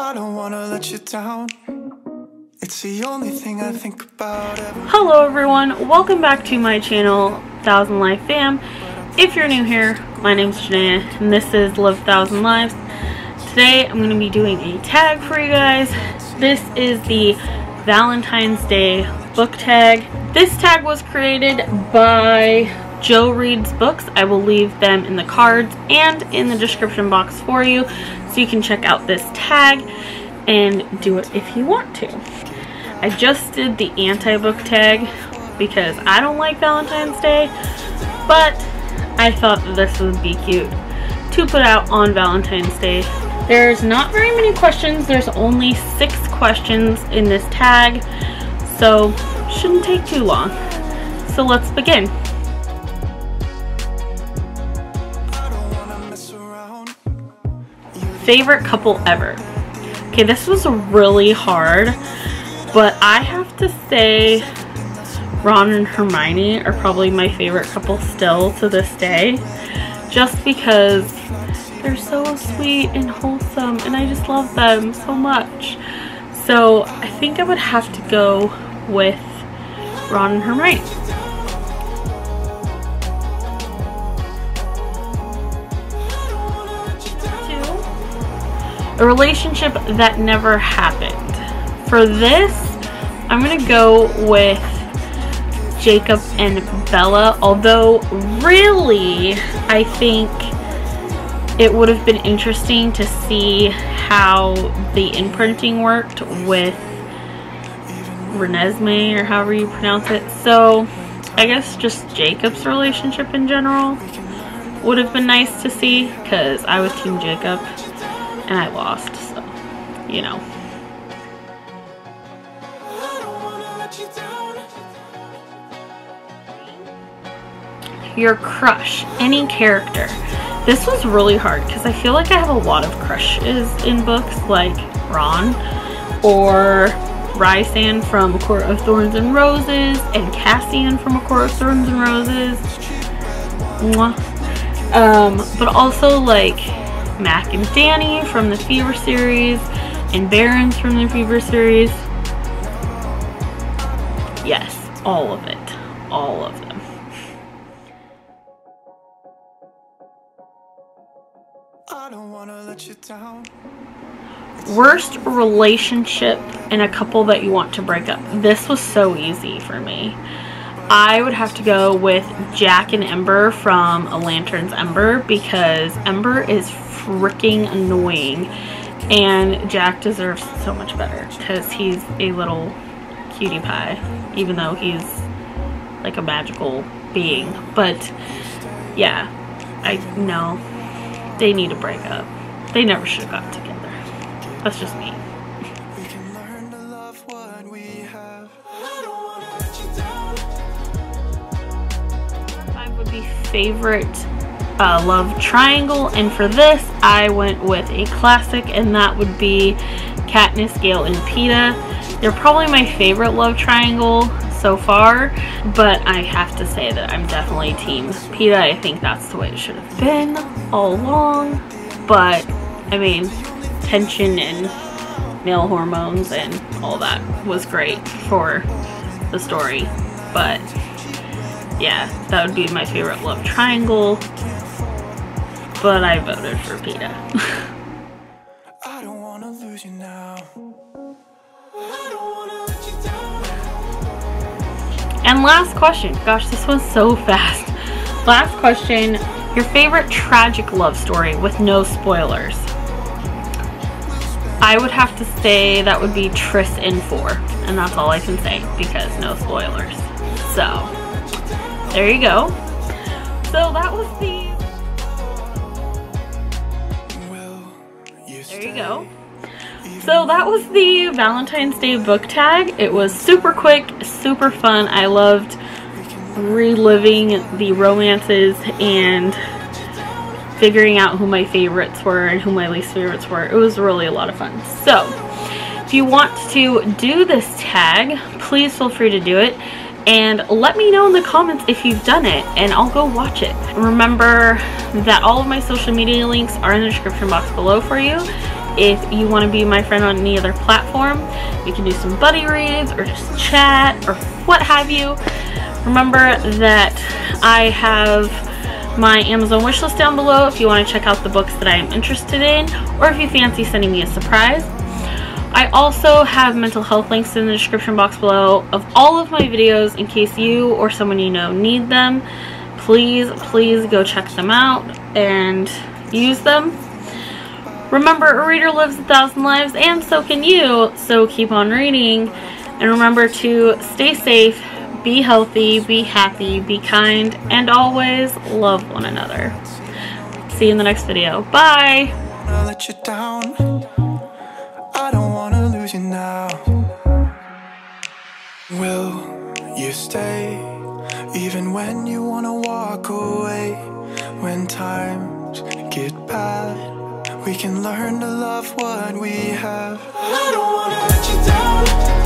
I don't want to let you down. It's the only thing I think about ever. Hello everyone, welcome back to my channel, Thousand Life Fam. If you're new here, my name's Janae and this is Live Thousand Lives. Today I'm going to be doing a tag for you guys. This is the Valentine's Day book tag. This tag was created by Joe Reed's Books. I will leave them in the cards and in the description box for you so you can check out this tag and do it if you want to. I just did the anti-book tag because I don't like Valentine's Day, but I thought that this would be cute to put out on Valentine's Day. There's not very many questions. There's only 6 questions in this tag, so shouldn't take too long. So let's begin. Favorite couple ever. Okay, this was really hard, but I have to say Ron and Hermione are probably my favorite couple still to this day, just because they're so sweet and wholesome and I just love them so much. So I think I would have to go with Ron and Hermione. A relationship that never happened. For this, I'm gonna go with Jacob and Bella, although really I think it would have been interesting to see how the imprinting worked with Renesmee, or however you pronounce it. So I guess just Jacob's relationship in general would have been nice to see, because I was team Jacob and I lost, so, you know. Your crush, any character. This was really hard because I feel like I have a lot of crushes in books, like Ron or Rhysand from A Court of Thorns and Roses and Cassian from A Court of Thorns and Roses. Mwah. But also like Mac and Danny from the Fever series and Barons from the Fever series. Yes, all of it. All of them. I don't wanna let you down. Worst relationship and a couple that you want to break up. This was so easy for me. I would have to go with Jack and Ember from A Lantern's Ember, because Ember is freaking annoying and Jack deserves so much better because he's a little cutie pie, even though he's like a magical being. But yeah, I know they need to break up. They never should have gotten together. That's just me. Favorite love triangle, and for this I went with a classic, and that would be Katniss, Gale, and Peeta. They're probably my favorite love triangle so far, but I have to say that I'm definitely team Peeta. I think that's the way it should have been all along, but I mean, tension and male hormones and all that was great for the story, but yeah, that would be my favorite love triangle, but I voted for Peeta. I don't want to lose you now. I don't want to let you down. And last question. Gosh, this one's so fast. Last question. Your favorite tragic love story with no spoilers. I would have to say that would be Tris and Four, and that's all I can say because no spoilers. So there you go. So that was the... There you go. So that was the Valentine's Day book tag. It was super quick, super fun. I loved reliving the romances and figuring out who my favorites were and who my least favorites were. It was really a lot of fun. So if you want to do this tag, please feel free to do it. And let me know in the comments if you've done it, and I'll go watch it. Remember that all of my social media links are in the description box below for you. If you want to be my friend on any other platform, we can do some buddy reads or just chat or what have you. Remember that I have my Amazon wishlist down below if you want to check out the books that I am interested in, or if you fancy sending me a surprise. I also have mental health links in the description box below of all of my videos in case you or someone you know need them. Please go check them out and use them. Remember, a reader lives a thousand lives, and so can you, so keep on reading. And remember to stay safe, be healthy, be happy, be kind, and always love one another. See you in the next video. Bye! I let you down. I don't want to lose you now. Will you stay even when you want to walk away? When times get bad, we can learn to love what we have. I don't wanna let you down.